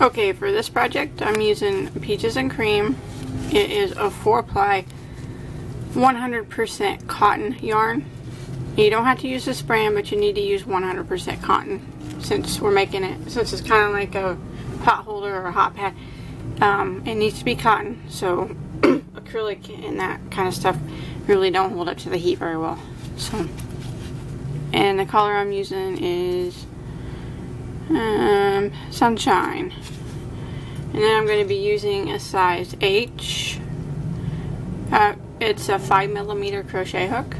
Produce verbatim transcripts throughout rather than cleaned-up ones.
Okay, for this project I'm using Peaches and Cream. It is a four ply one hundred percent cotton yarn. You don't have to use this brand, but you need to use one hundred percent cotton since we're making it. Since it's kind of like a pot holder or a hot pad, um, it needs to be cotton, so acrylic and that kind of stuff really don't hold up to the heat very well. So, and the color I'm using is um, Sunshine. And then I'm going to be using a size H. Uh, it's a five millimeter crochet hook.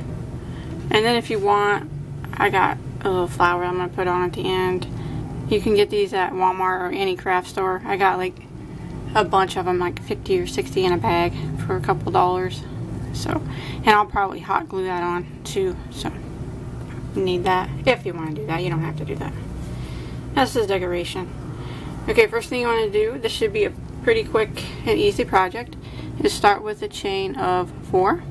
And then if you want, I got a little flower I'm going to put on at the end. You can get these at Walmart or any craft store. I got like a bunch of them, like fifty or sixty in a bag for a couple dollars. So, and I'll probably hot glue that on too. So, you need that. If you want to do that, you don't have to do that. That's the decoration. Okay, first thing you want to do, this should be a pretty quick and easy project, is start with a chain of four.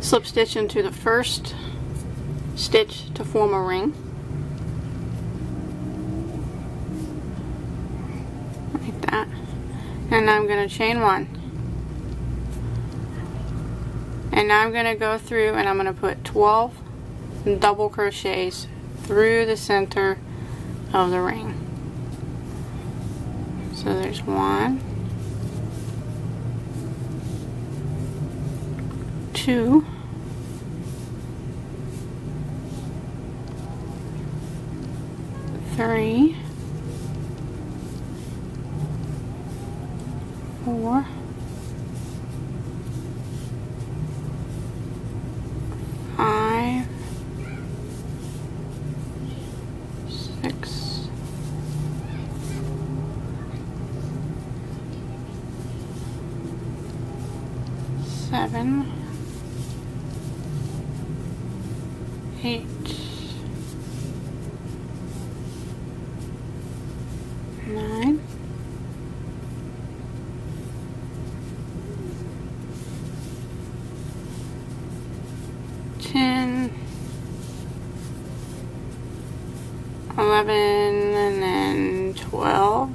Slip stitch into the first stitch to form a ring. Like that. And I'm going to chain one. And now I'm going to go through and I'm going to put twelve double crochets through the center of the ring. So there's one, two, three, four, five, six, seven, eight, nine, ten, eleven, and then twelve.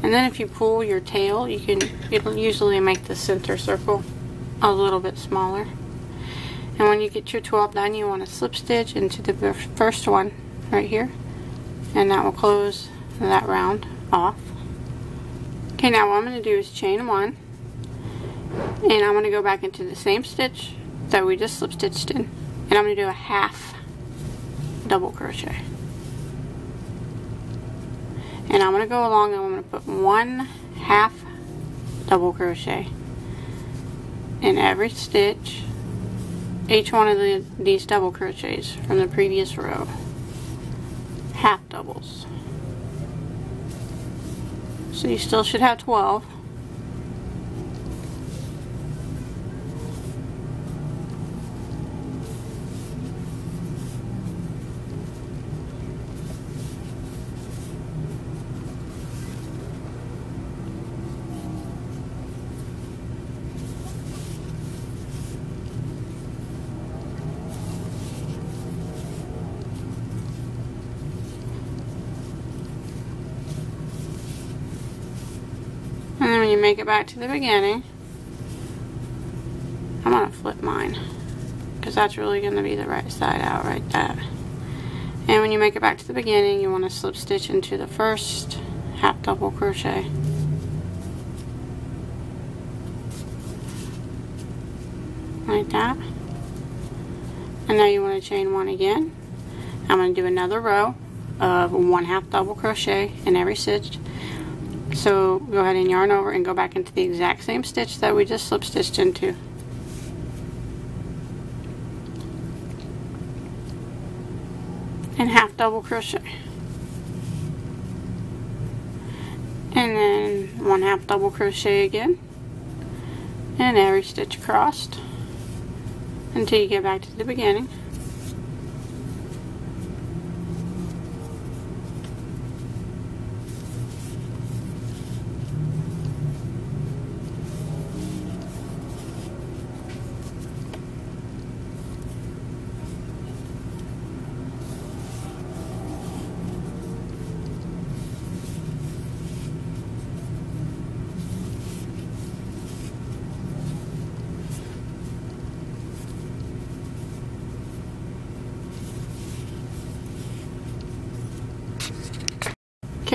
And then if you pull your tail, you can, it'll usually make the center circle a little bit smaller. And when you get your twelve done, you want to slip stitch into the first one right here, and that will close that round off. Okay, now what I'm going to do is chain one, and I'm going to go back into the same stitch that we just slip stitched in, and I'm going to do a half double crochet. And I'm going to go along and I'm going to put one half double crochet in every stitch, each one of the, these double crochets from the previous row, half doubles. So you still should have twelve. And then when you make it back to the beginning, I'm going to flip mine because that's really going to be the right side out right there. And when you make it back to the beginning, you want to slip stitch into the first half double crochet. Like that. And now you want to chain one again. I'm going to do another row of one half double crochet in every stitch. So go ahead and yarn over and go back into the exact same stitch that we just slip stitched into. And half double crochet. And then one half double crochet again. And every stitch across until you get back to the beginning.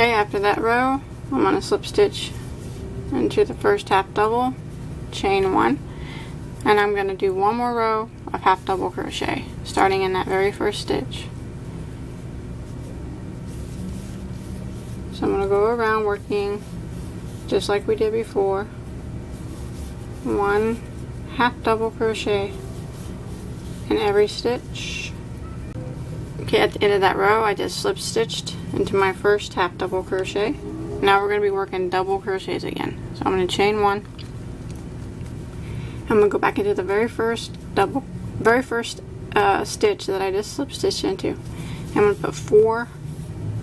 crochet after that row, I'm going to slip stitch into the first half double, chain one, and I'm going to do one more row of half double crochet starting in that very first stitch. So I'm going to go around working just like we did before, one half double crochet in every stitch. Okay, at the end of that row I just slip stitched into my first half double crochet. Now we're going to be working double crochets again. So I'm going to chain one. I'm going to go back into the very first double, very first uh, stitch that I just slip stitched into. I'm going to put four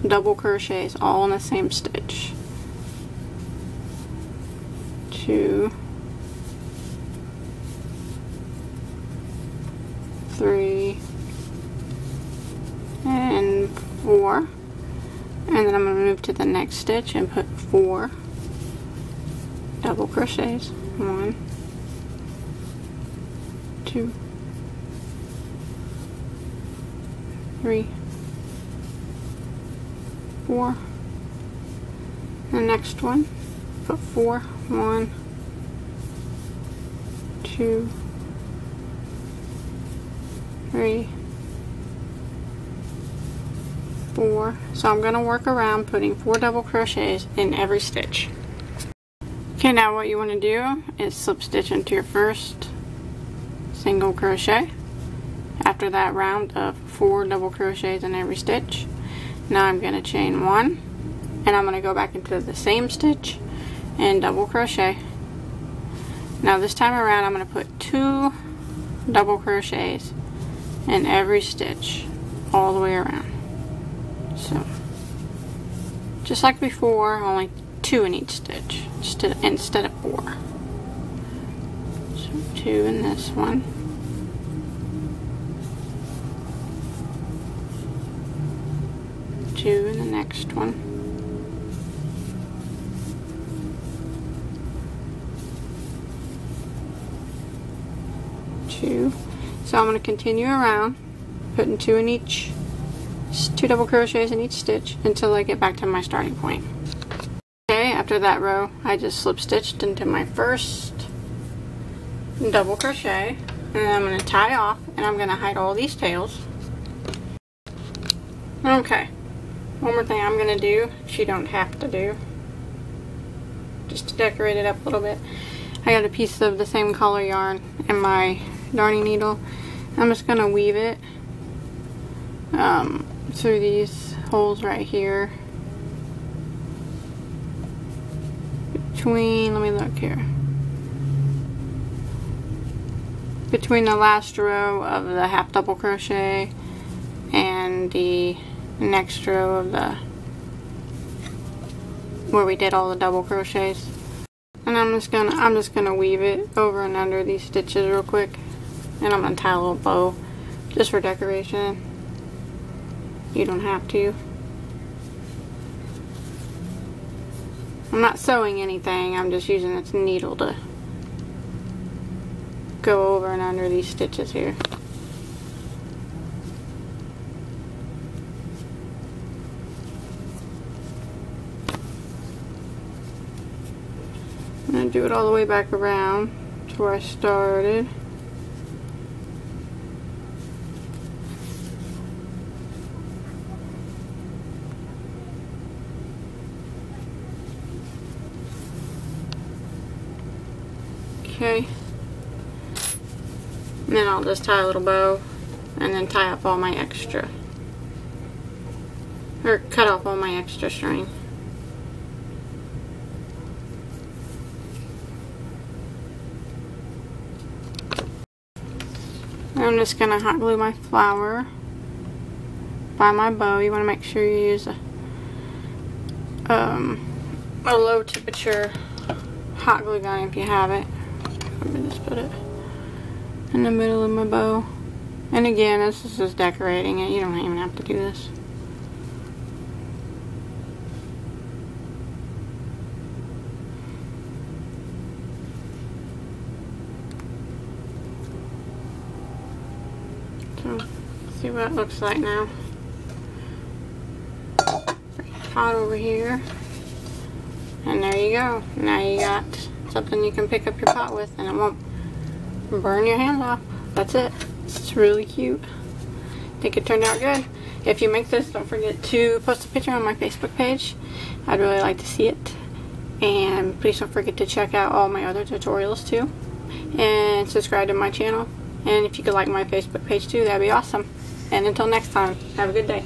double crochets all in the same stitch. Two, three, and four, and then I'm going to move to the next stitch and put four double crochets. One, two, three, four. The next one, put four. One, two, three, four. So I'm going to work around putting four double crochets in every stitch. Okay, now what you want to do is slip stitch into your first single crochet after that round of four double crochets in every stitch. Now I'm going to chain one, and I'm going to go back into the same stitch and double crochet. Now this time around I'm going to put two double crochets in every stitch all the way around. So just like before, only two in each stitch instead of four. So two in this one, two in the next one, two. So I'm going to continue around putting two in each, two double crochets in each stitch until I get back to my starting point. Okay, after that row I just slip stitched into my first double crochet, and then I'm going to tie off and I'm going to hide all these tails. Okay, one more thing I'm going to do, which you don't have to do, just to decorate it up a little bit. I got a piece of the same color yarn in my darning needle. I'm just going to weave it um, through these holes right here, between, let me look here, between the last row of the half double crochet and the next row of the, where we did all the double crochets. And I'm just gonna I'm just gonna weave it over and under these stitches real quick, and I'm gonna tie a little bow just for decoration. You don't have to. I'm not sewing anything, I'm just using this needle to go over and under these stitches here. I'm going to do it all the way back around to where I started. Okay. And then I'll just tie a little bow and then tie up all my extra, or cut off all my extra string. I'm just going to hot glue my flower by my bow. You want to make sure you use a, um, a low temperature hot glue gun if you have it. I'm going to just put it in the middle of my bow. And again, this is just decorating it. You don't even have to do this. See what it looks like now. pot over here. And there you go. Now you got something you can pick up your pot with and it won't burn your hands off. That's it. It's really cute. I think it turned out good. If you make this, don't forget to post a picture on my Facebook page. I'd really like to see it. And please don't forget to check out all my other tutorials too. And subscribe to my channel. And if you could like my Facebook page too, that'd be awesome. And until next time, have a good day.